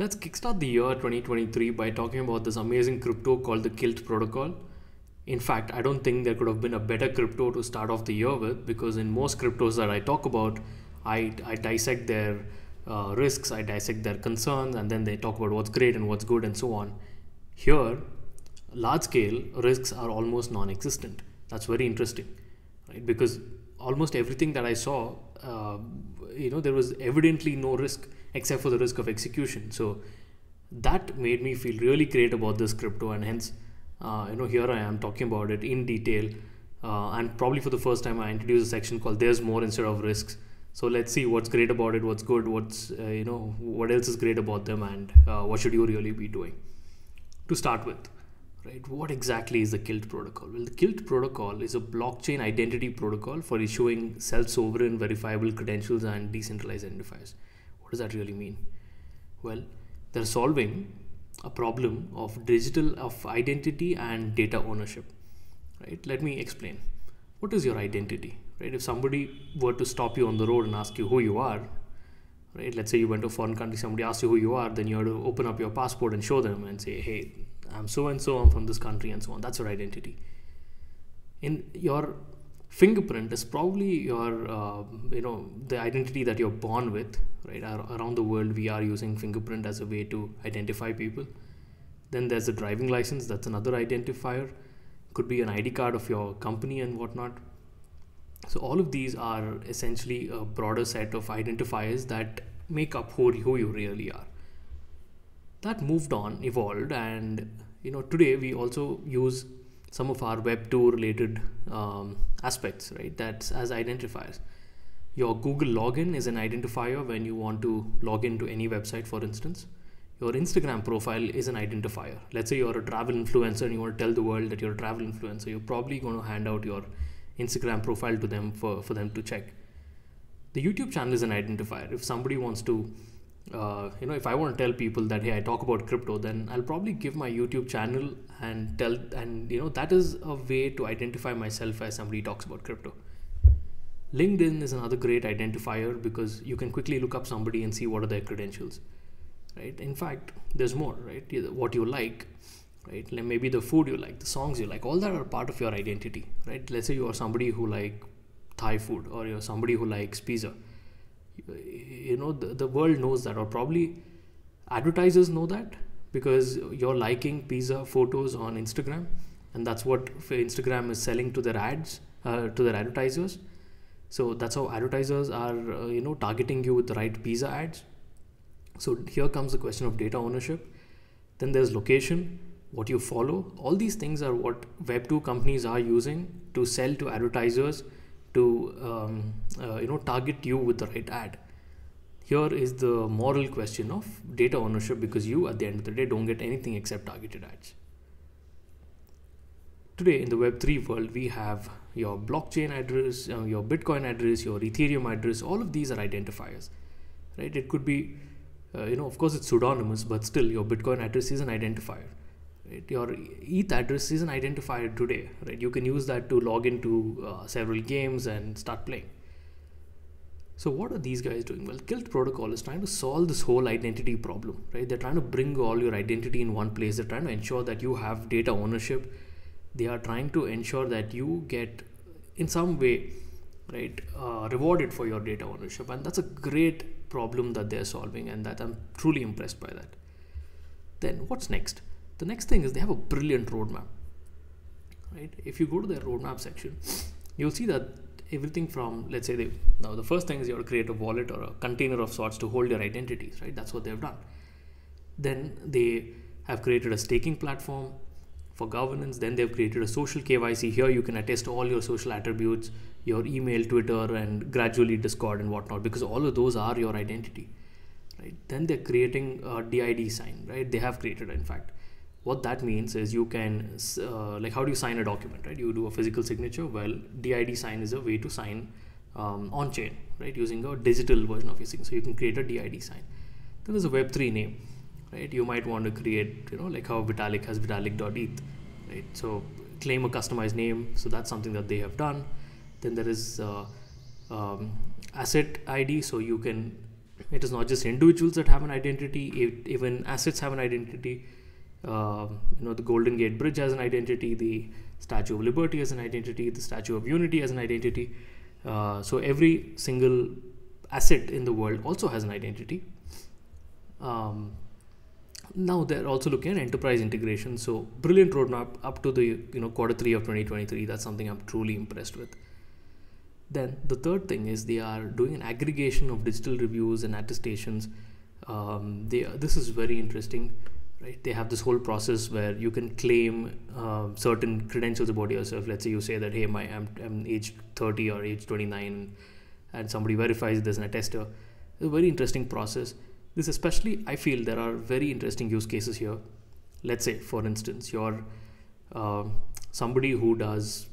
Let's kickstart the year 2023 by talking about this amazing crypto called the Kilt Protocol. In fact, I don't think there could have been a better crypto to start off the year with, because in most cryptos that I talk about, I dissect their risks, I dissect their concerns, and then they talk about what's great and what's good and so on. Here, large scale risks are almost non-existent. That's very interesting, right? Because almost everything that I saw, there was evidently no risk except for the risk of execution. So that made me feel really great about this crypto, and hence, here I am talking about it in detail. And probably for the first time, I introduced a section called "There's More" instead of risks. So let's see what's great about it, what's good, what else is great about them, and what should you really be doing to start with. Right, what exactly is the Kilt Protocol? Well, the Kilt Protocol is a blockchain identity protocol for issuing self-sovereign verifiable credentials and decentralized identifiers. What does that really mean? Well, they're solving a problem of identity and data ownership. Right? Let me explain. What is your identity? Right? If somebody were to stop you on the road and ask you who you are, right? Let's say you went to a foreign country, somebody asked you who you are, then you have to open up your passport and show them and say, hey, I'm so-and-so, I'm from this country, and so on. That's your identity. In your fingerprint is probably your, the identity that you're born with, right? Around the world, we are using fingerprint as a way to identify people. Then there's the driving license. That's another identifier. Could be an ID card of your company and whatnot. So all of these are essentially a broader set of identifiers that make up who you really are. That moved on, evolved, and today we also use some of our Web2 related aspects, right? That's as identifiers. Your Google login is an identifier when you want to log into any website, for instance. Your Instagram profile is an identifier. Let's say you're a travel influencer and you want to tell the world that you're a travel influencer. You're probably going to hand out your Instagram profile to them for them to check. The YouTube channel is an identifier. If somebody wants to if I want to tell people that, hey, I talk about crypto, then I'll probably give my YouTube channel and tell, and that is a way to identify myself as somebody who talks about crypto. LinkedIn is another great identifier because you can quickly look up somebody and see what are their credentials, right? In fact, there's more, right? What you like, right? Maybe the food you like, the songs you like, all that are part of your identity, right? Let's say you are somebody who like Thai food, or you're somebody who likes pizza. The world knows that, or probably advertisers know that, because you're liking pizza photos on Instagram, and that's what Instagram is selling to their ads, to their advertisers. So that's how advertisers are, targeting you with the right pizza ads. So here comes the question of data ownership. Then there's location, what you follow. All these things are what Web2 companies are using to sell to advertisers, to target you with the right ad. Here is the moral question of data ownership, because you at the end of the day don't get anything except targeted ads. Today in the Web3 world, we have your blockchain address, your Bitcoin address, your Ethereum address. All of these are identifiers, right? It could be, of course it's pseudonymous, but still your Bitcoin address is an identifier. Right? Your ETH address is an identifier today, right? You can use that to log into several games and start playing. So what are these guys doing? Well, Kilt Protocol is trying to solve this whole identity problem, right? They're trying to bring all your identity in one place. They're trying to ensure that you have data ownership. They are trying to ensure that you get, in some way, right, rewarded for your data ownership. And that's a great problem that they're solving, and that I'm truly impressed by that. Then what's next? The next thing is they have a brilliant roadmap, right? If you go to their roadmap section, you'll see that everything from, let's say, now the first thing is you have to create a wallet or a container of sorts to hold your identities, right? That's what they've done. Then they have created a staking platform for governance. Then they've created a social KYC. Here you can attest all your social attributes, your email, Twitter, and gradually Discord and whatnot, because all of those are your identity, right? Then they're creating a DID sign, right? They have created, in fact. What that means is you can, how do you sign a document, right? You do a physical signature. Well, DID sign is a way to sign on-chain, right? Using a digital version of your signature. So you can create a DID sign. Then there's a Web3 name, right? You might want to create, how Vitalik has Vitalik.eth, right? So claim a customized name. So that's something that they have done. Then there is asset ID. So you can It is not just individuals that have an identity, even assets have an identity. The Golden Gate Bridge has an identity, the Statue of Liberty has an identity, the Statue of Unity has an identity. So every single asset in the world also has an identity. Now they're also looking at enterprise integration. So brilliant roadmap up to the Q3 of 2023. That's something I'm truly impressed with. Then the third thing is they are doing an aggregation of digital reviews and attestations. This is very interesting, right? They have this whole process where you can claim certain credentials about yourself. Let's say you say that, hey, I'm age 30 or age 29, and somebody verifies there's an attester. It's a very interesting process. This especially, I feel there are very interesting use cases here. Let's say, for instance, you're somebody who does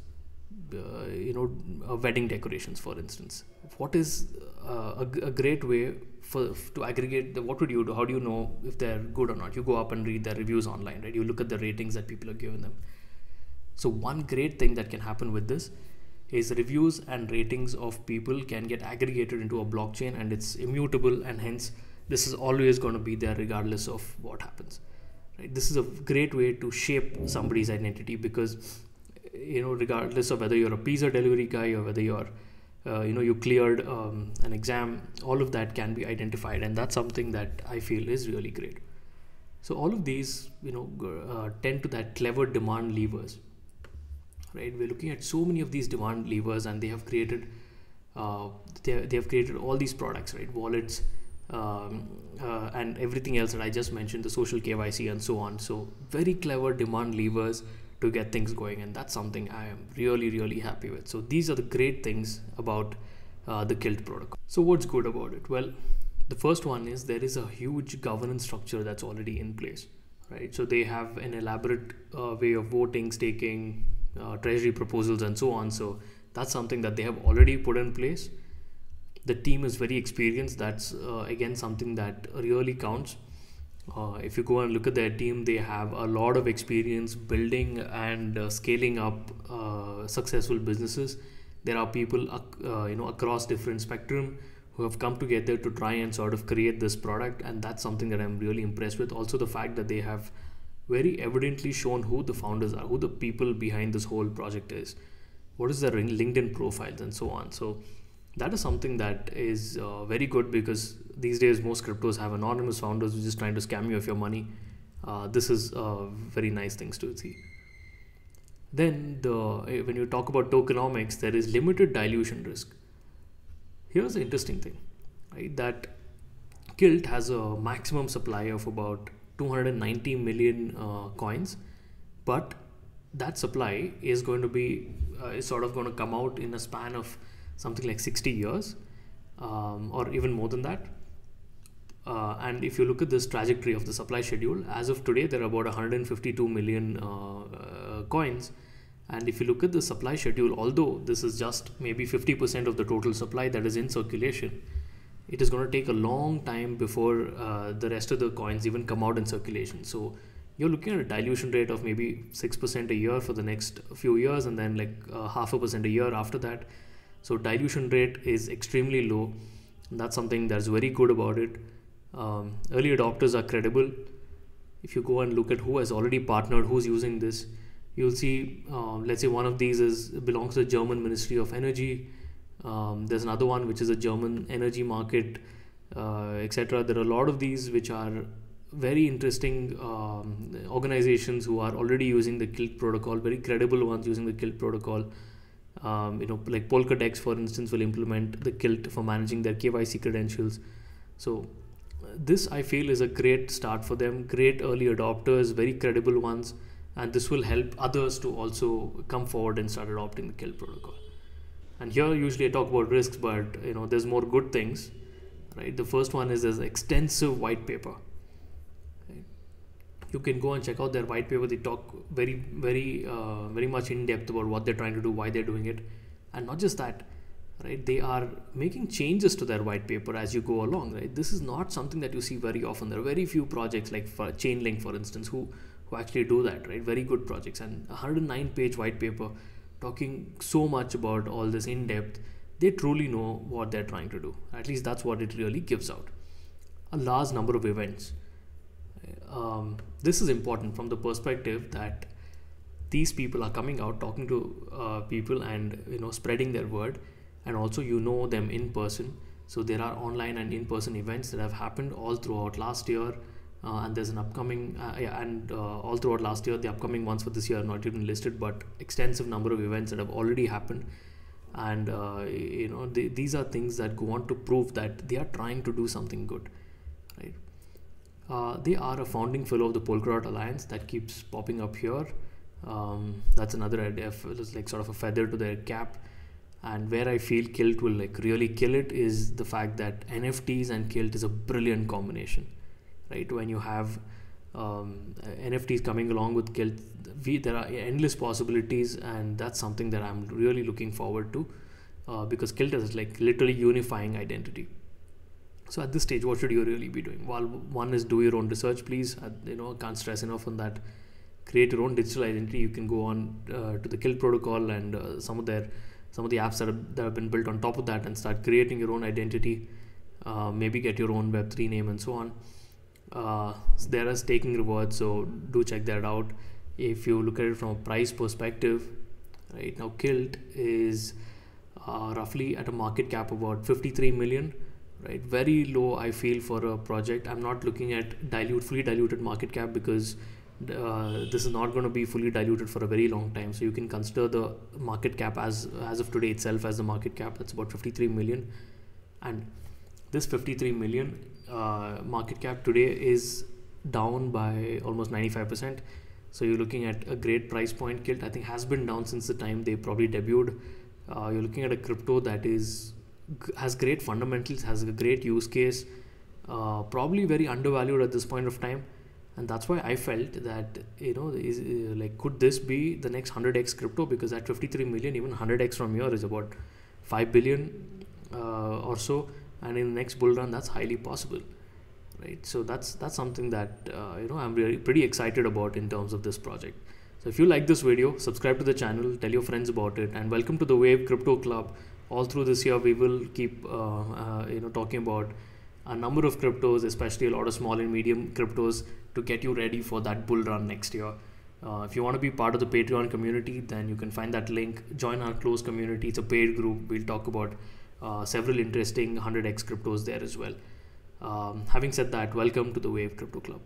wedding decorations, for instance. What is a great way to aggregate what would you do? How do you know if they're good or not? You go up and read their reviews online, right? You look at the ratings that people are giving them. So one great thing that can happen with this is reviews and ratings of people can get aggregated into a blockchain, and it's immutable, and hence this is always going to be there regardless of what happens, right? This is a great way to shape somebody's identity, because regardless of whether you're a pizza delivery guy or whether you're you cleared an exam, all of that can be identified, and that's something that I feel is really great. So all of these tend to that clever demand levers, right? We're looking at so many of these demand levers, and they have created all these products, right? Wallets, and everything else that I just mentioned, the social KYC and so on. So very clever demand levers to get things going, and that's something I am really, really happy with. So these are the great things about the Kilt protocol. So what's good about it? Well, the first one is there is a huge governance structure that's already in place, right? So they have an elaborate way of voting, staking, treasury proposals, and so on. So that's something that they have already put in place. The team is very experienced. That's again something that really counts. If you go and look at their team, they have a lot of experience building and scaling up successful businesses. There are people across different spectrum who have come together to try and sort of create this product, and that's something that I'm really impressed with. Also the fact that they have very evidently shown who the founders are, who the people behind this whole project is, what is their LinkedIn profiles, and so on. So that is something that is very good, because these days most cryptos have anonymous founders who are just trying to scam you of your money. This is very nice things to see. Then when you talk about tokenomics, there is limited dilution risk. Here's the interesting thing, right? That Kilt has a maximum supply of about 290 million coins, but that supply is going to be going to come out in a span of something like 60 years or even more than that. And if you look at this trajectory of the supply schedule, as of today, there are about 152 million coins. And if you look at the supply schedule, although this is just maybe 50% of the total supply that is in circulation, it is going to take a long time before the rest of the coins even come out in circulation. So you're looking at a dilution rate of maybe 6% a year for the next few years, and then like 0.5% a year after that. So dilution rate is extremely low. That's something that's very good about it. Early adopters are credible. If you go and look at who has already partnered, who's using this, you'll see, let's say one of these belongs to the German Ministry of Energy. There's another one which is a German energy market, etc. There are a lot of these which are very interesting organizations who are already using the Kilt protocol, very credible ones using the Kilt protocol. Like Polkadex, for instance, will implement the Kilt for managing their KYC credentials. So this, I feel, is a great start for them. Great early adopters, very credible ones, and this will help others to also come forward and start adopting the Kilt protocol. And here, usually I talk about risks, but there's more good things, right? The first one is there's extensive white paper. Right? You can go and check out their white paper. They talk very much in depth about what they're trying to do, why they're doing it. And not just that, right? They are making changes to their white paper as you go along, right? This is not something that you see very often. There are very few projects like for Chainlink, for instance, who actually do that, right? Very good projects. And 109-page white paper talking so much about all this in depth. They truly know what they're trying to do. At least that's what it really gives out. a large number of events. This is important from the perspective that these people are coming out, talking to people and, you know, spreading their word, and also, you know, them in person. So there are online and in-person events that have happened all throughout last year, and there's an upcoming all throughout last year. The upcoming ones for this year are not even listed, but extensive number of events that have already happened. And you know, these are things that go on to prove that they are trying to do something good, right? They are a founding fellow of the Polkadot Alliance. That keeps popping up here. That's another idea, like sort of a feather to their cap. And where I feel Kilt will like really kill it is the fact that NFTs and Kilt is a brilliant combination, right? When you have NFTs coming along with Kilt, there are endless possibilities, and that's something that I'm really looking forward to, because Kilt is like literally unifying identity. So at this stage, what should you really be doing? Well, one is do your own research, please. You know, can't stress enough on that. Create your own digital identity. You can go on to the Kilt protocol and some of the apps that have been built on top of that, and start creating your own identity. Maybe get your own Web3 name and so on. There are staking rewards, so do check that out. If you look at it from a price perspective, right now Kilt is roughly at a market cap about 53 million, right? Very low, I feel, for a project. I'm not looking at fully diluted market cap, because this is not going to be fully diluted for a very long time. So you can consider the market cap as of today itself as the market cap. That's about 53 million, and this 53 million market cap today is down by almost 95%. So you're looking at a great price point. Kilt, I think, has been down since the time they probably debuted. You're looking at a crypto that has great fundamentals, has a great use case, probably very undervalued at this point of time. And that's why I felt that, you know, could this be the next 100x crypto? Because at 53 million, even 100x from here is about 5 billion or so. And in the next bull run, that's highly possible, right? So that's something that you know, I'm really pretty excited about in terms of this project. So if you like this video, subscribe to the channel, tell your friends about it, and welcome to the Wave Crypto Club. All through this year, we will keep you know, talking about a number of cryptos, especially a lot of small and medium cryptos, to get you ready for that bull run next year. If you want to be part of the Patreon community, then you can find that link. Join our closed community. It's a paid group. We'll talk about several interesting 100x cryptos there as well. Having said that, welcome to the Wave Crypto Club.